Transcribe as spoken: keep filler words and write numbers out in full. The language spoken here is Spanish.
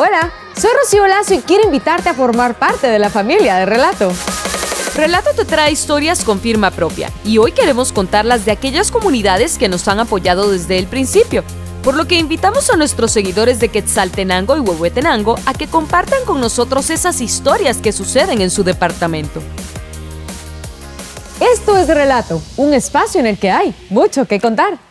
Hola, soy Rocío Lazo y quiero invitarte a formar parte de la familia de Relato. Relato te trae historias con firma propia y hoy queremos contarlas de aquellas comunidades que nos han apoyado desde el principio, por lo que invitamos a nuestros seguidores de Quetzaltenango y Huehuetenango a que compartan con nosotros esas historias que suceden en su departamento. Esto es Relato, un espacio en el que hay mucho que contar.